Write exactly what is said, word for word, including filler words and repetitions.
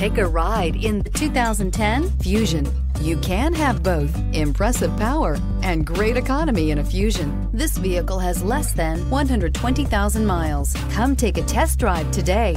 Take a ride in the two thousand ten Fusion. You can have both impressive power and great economy in a Fusion. This vehicle has less than one hundred twenty thousand miles. Come take a test drive today.